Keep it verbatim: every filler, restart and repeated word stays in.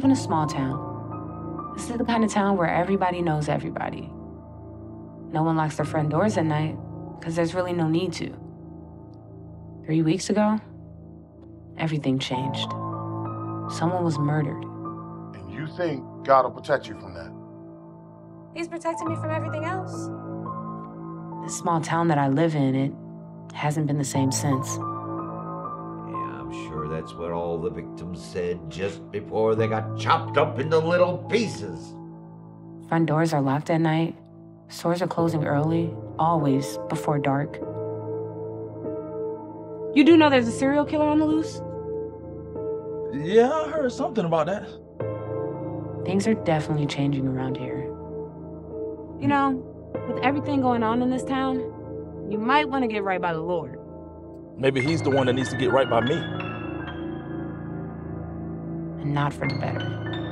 live in a small town. This is the kind of town where everybody knows everybody. No one locks their front doors at night because there's really no need to. Three weeks ago, everything changed. Someone was murdered. And you think God will protect you from that? He's protecting me from everything else. The small town that I live in, it hasn't been the same since. Yeah, I'm sure that's what all the victims said just before they got chopped up into little pieces. Front doors are locked at night. Stores are closing early, always before dark. You do know there's a serial killer on the loose? Yeah, I heard something about that. Things are definitely changing around here. You know, with everything going on in this town, you might want to get right by the Lord. Maybe he's the one that needs to get right by me. And not for the better.